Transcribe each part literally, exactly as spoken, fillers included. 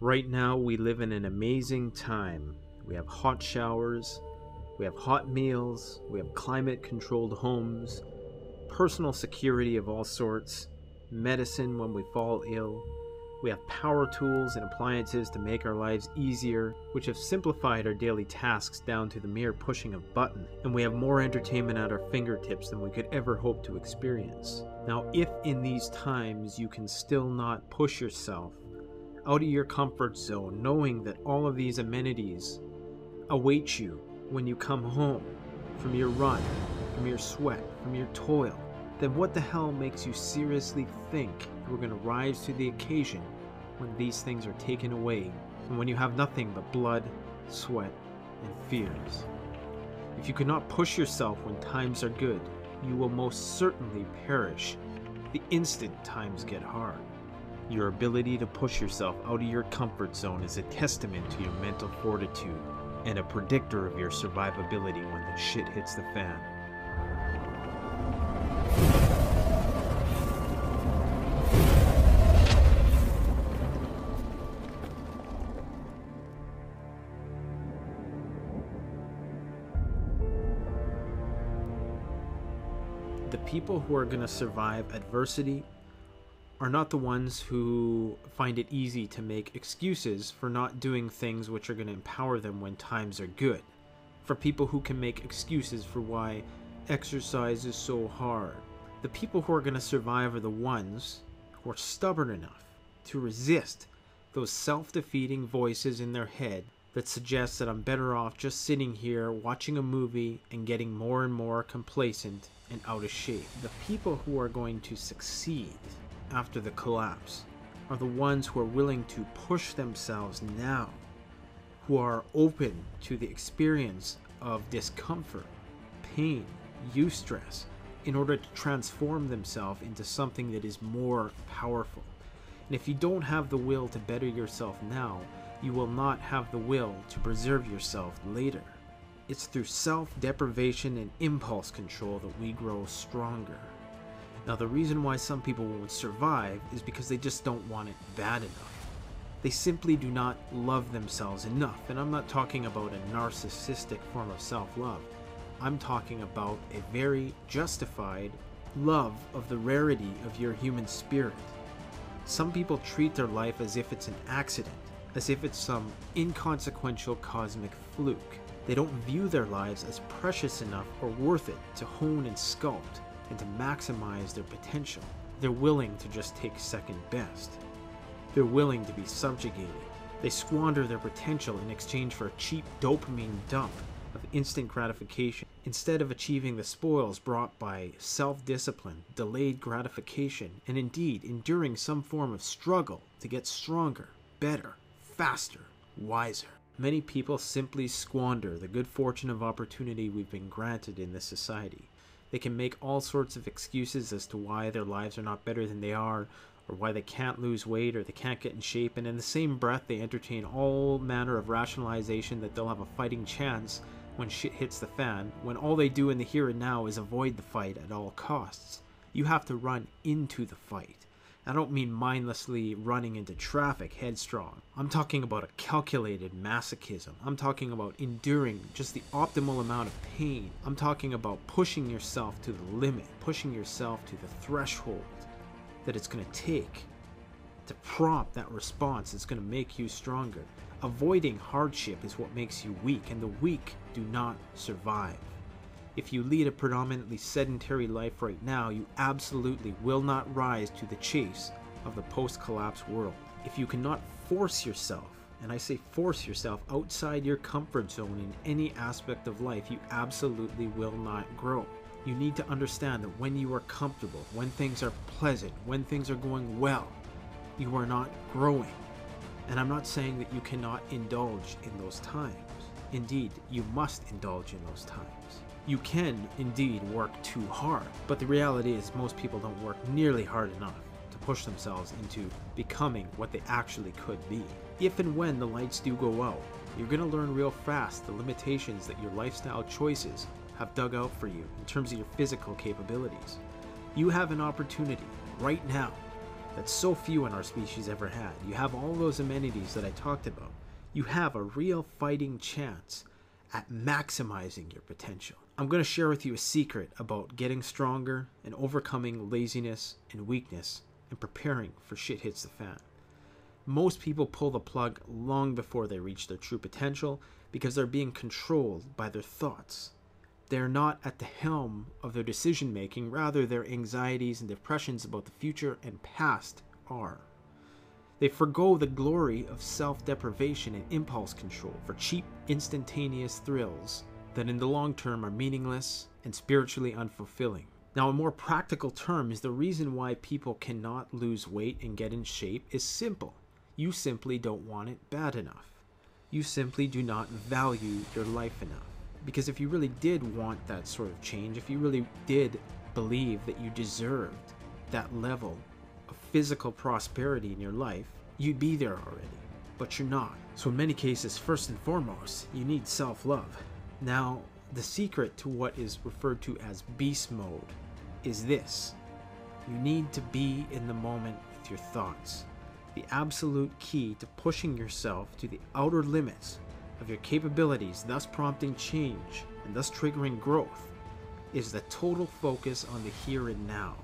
Right now, we live in an amazing time. We have hot showers, we have hot meals, we have climate-controlled homes, personal security of all sorts, medicine when we fall ill. We have power tools and appliances to make our lives easier, which have simplified our daily tasks down to the mere pushing of a button, and we have more entertainment at our fingertips than we could ever hope to experience. Now, if in these times you can still not push yourself out of your comfort zone, knowing that all of these amenities await you when you come home from your run, from your sweat, from your toil, then what the hell makes you seriously think we're going to rise to the occasion when these things are taken away and when you have nothing but blood, sweat, and fears? If you cannot push yourself when times are good, you will most certainly perish the instant times get hard. Your ability to push yourself out of your comfort zone is a testament to your mental fortitude and a predictor of your survivability when the shit hits the fan. The people who are going to survive adversity are not the ones who find it easy to make excuses for not doing things which are going to empower them when times are good. For people who can make excuses for why exercise is so hard. The people who are going to survive are the ones who are stubborn enough to resist those self-defeating voices in their head that suggest that I'm better off just sitting here watching a movie and getting more and more complacent and out of shape. The people who are going to succeed after the collapse are the ones who are willing to push themselves now, who are open to the experience of discomfort, pain, eustress, in order to transform themselves into something that is more powerful. And if you don't have the will to better yourself now, you will not have the will to preserve yourself later. It's through self-deprivation and impulse control that we grow stronger. Now, the reason why some people won't survive is because they just don't want it bad enough. They simply do not love themselves enough. And I'm not talking about a narcissistic form of self-love. I'm talking about a very justified love of the rarity of your human spirit. Some people treat their life as if it's an accident, as if it's some inconsequential cosmic fluke. They don't view their lives as precious enough or worth it to hone and sculpt and to maximize their potential. They're willing to just take second best. They're willing to be subjugated. They squander their potential in exchange for a cheap dopamine dump of instant gratification, instead of achieving the spoils brought by self-discipline, delayed gratification, and indeed enduring some form of struggle to get stronger, better, faster, wiser. Many people simply squander the good fortune of opportunity we've been granted in this society. They can make all sorts of excuses as to why their lives are not better than they are, or why they can't lose weight, or they can't get in shape, and in the same breath they entertain all manner of rationalization that they'll have a fighting chance when shit hits the fan, when all they do in the here and now is avoid the fight at all costs. You have to run into the fight. I don't mean mindlessly running into traffic headstrong. I'm talking about a calculated masochism. I'm talking about enduring just the optimal amount of pain. I'm talking about pushing yourself to the limit, pushing yourself to the threshold that it's going to take to prompt that response that's going to make you stronger. Avoiding hardship is what makes you weak, and the weak do not survive. If you lead a predominantly sedentary life right now, you absolutely will not rise to the chase of the post-collapse world. If you cannot force yourself, and I say force yourself, outside your comfort zone in any aspect of life, you absolutely will not grow. You need to understand that when you are comfortable, when things are pleasant, when things are going well, you are not growing. And I'm not saying that you cannot indulge in those times. Indeed, you must indulge in those times. You can, indeed, work too hard, but the reality is most people don't work nearly hard enough to push themselves into becoming what they actually could be. If and when the lights do go out, you're going to learn real fast the limitations that your lifestyle choices have dug out for you in terms of your physical capabilities. You have an opportunity right now that so few in our species ever had. You have all those amenities that I talked about. You have a real fighting chance at maximizing your potential. I'm going to share with you a secret about getting stronger and overcoming laziness and weakness and preparing for shit hits the fan. Most people pull the plug long before they reach their true potential because they're being controlled by their thoughts. They're not at the helm of their decision making, rather their anxieties and depressions about the future and past are. They forgo the glory of self-deprivation and impulse control for cheap, instantaneous thrills that in the long term are meaningless and spiritually unfulfilling. Now, a more practical term is the reason why people cannot lose weight and get in shape is simple. You simply don't want it bad enough. You simply do not value your life enough. Because if you really did want that sort of change, if you really did believe that you deserved that level of physical prosperity in your life, you'd be there already. But you're not. So in many cases, first and foremost, you need self-love. Now, the secret to what is referred to as beast mode is this. You need to be in the moment with your thoughts. The absolute key to pushing yourself to the outer limits of your capabilities, thus prompting change and thus triggering growth, is the total focus on the here and now.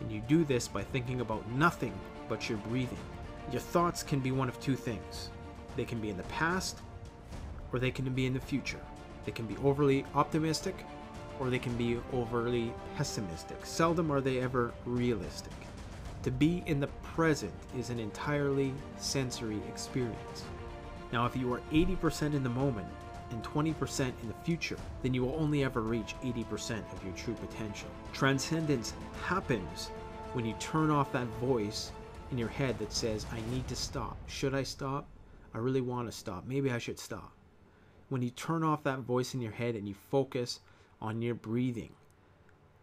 And you do this by thinking about nothing but your breathing. Your thoughts can be one of two things. They can be in the past, or they can be in the future. They can be overly optimistic, or they can be overly pessimistic. Seldom are they ever realistic. To be in the present is an entirely sensory experience. Now, if you are eighty percent in the moment and twenty percent in the future, then you will only ever reach eighty percent of your true potential. Transcendence happens when you turn off that voice in your head that says, I need to stop. Should I stop? I really want to stop. Maybe I should stop. When you turn off that voice in your head and you focus on your breathing,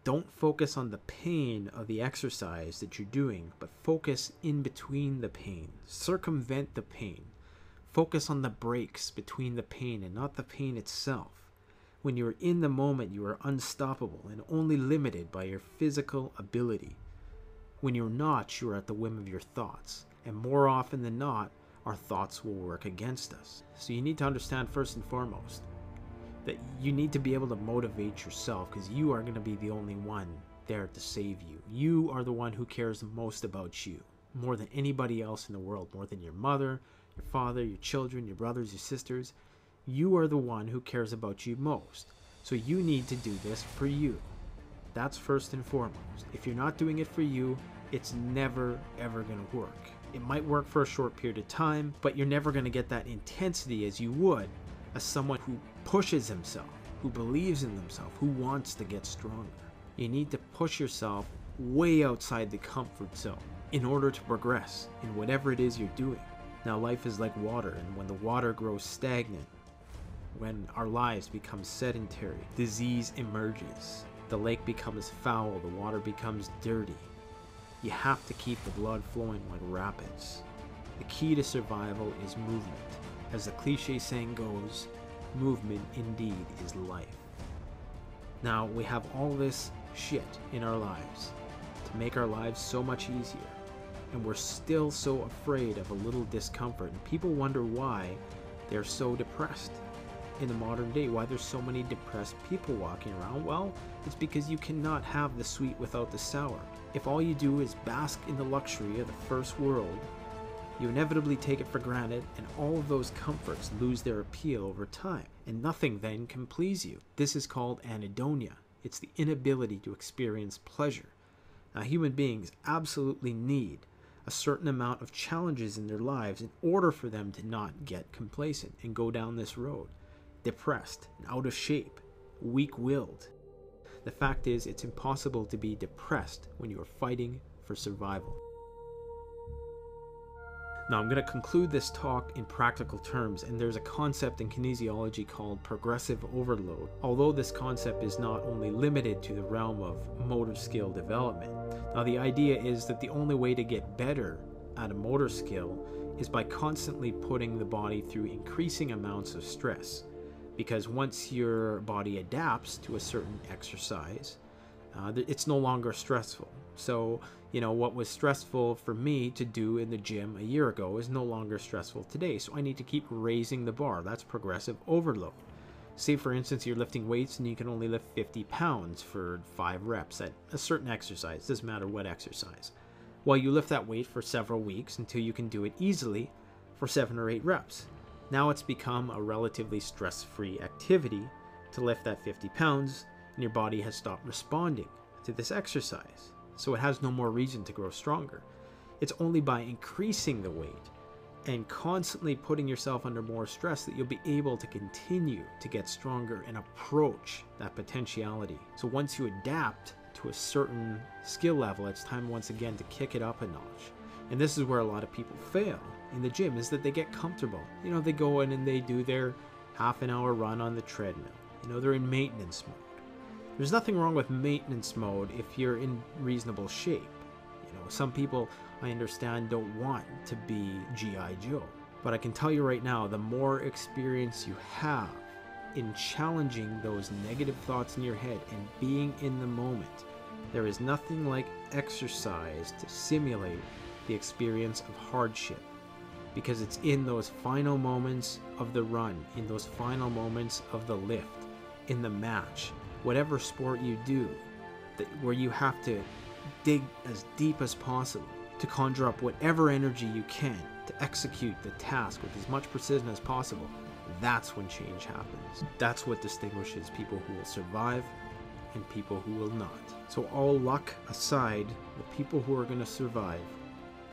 don't focus on the pain of the exercise that you're doing, but focus in between the pain. Circumvent the pain. Focus on the breaks between the pain and not the pain itself. When you're in the moment, you are unstoppable and only limited by your physical ability. When you're not, you are at the whim of your thoughts, and more often than not, our thoughts will work against us. So you need to understand first and foremost that you need to be able to motivate yourself, because you are going to be the only one there to save you. You are the one who cares most about you, more than anybody else in the world, more than your mother, your father, your children, your brothers, your sisters. You are the one who cares about you most. So you need to do this for you. That's first and foremost. If you're not doing it for you, it's never, ever going to work. It might work for a short period of time, but you're never going to get that intensity as you would as someone who pushes himself, who believes in themselves, who wants to get stronger. You need to push yourself way outside the comfort zone in order to progress in whatever it is you're doing. Now, life is like water, and when the water grows stagnant, when our lives become sedentary, disease emerges. The lake becomes foul, the water becomes dirty. You have to keep the blood flowing like rapids. The key to survival is movement. As the cliche saying goes, movement indeed is life. Now, we have all this shit in our lives to make our lives so much easier, and we're still so afraid of a little discomfort. And people wonder why they're so depressed in the modern day, why there's so many depressed people walking around. Well, it's because you cannot have the sweet without the sour. If all you do is bask in the luxury of the first world, you inevitably take it for granted, and all of those comforts lose their appeal over time, and nothing then can please you. This is called anhedonia. It's the inability to experience pleasure. Now, human beings absolutely need a certain amount of challenges in their lives in order for them to not get complacent and go down this road, depressed and out of shape, weak-willed. The fact is, it's impossible to be depressed when you are fighting for survival. Now, I'm going to conclude this talk in practical terms, and there's a concept in kinesiology called progressive overload. Although this concept is not only limited to the realm of motor skill development. Now, the idea is that the only way to get better at a motor skill is by constantly putting the body through increasing amounts of stress. Because once your body adapts to a certain exercise, uh, it's no longer stressful. So, you know, what was stressful for me to do in the gym a year ago is no longer stressful today. So I need to keep raising the bar. That's progressive overload. Say, for instance, you're lifting weights and you can only lift fifty pounds for five reps at a certain exercise. Doesn't matter what exercise. Well, you lift that weight for several weeks until you can do it easily for seven or eight reps. Now it's become a relatively stress-free activity to lift that fifty pounds, and your body has stopped responding to this exercise. So it has no more reason to grow stronger. It's only by increasing the weight and constantly putting yourself under more stress that you'll be able to continue to get stronger and approach that potentiality. So once you adapt to a certain skill level, it's time once again to kick it up a notch. And this is where a lot of people fail in the gym, is that they get comfortable. You know, they go in and they do their half an hour run on the treadmill. You know, they're in maintenance mode. There's nothing wrong with maintenance mode if you're in reasonable shape. You know, some people, I understand, don't want to be G I Joe. But I can tell you right now, the more experience you have in challenging those negative thoughts in your head and being in the moment, there is nothing like exercise to simulate the experience of hardship. Because it's in those final moments of the run, in those final moments of the lift, in the match, whatever sport you do, that where you have to dig as deep as possible to conjure up whatever energy you can to execute the task with as much precision as possible, that's when change happens. That's what distinguishes people who will survive and people who will not. So all luck aside, the people who are going to survive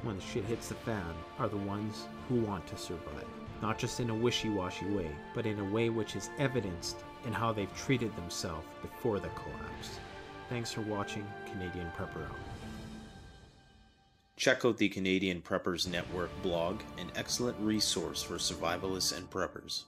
when the shit hits the fan are the ones who want to survive. Not just in a wishy-washy way, but in a way which is evidenced and how they've treated themselves before the collapse. Thanks for watching Canadian Prepper Hour. Check out the Canadian Preppers Network blog, an excellent resource for survivalists and preppers.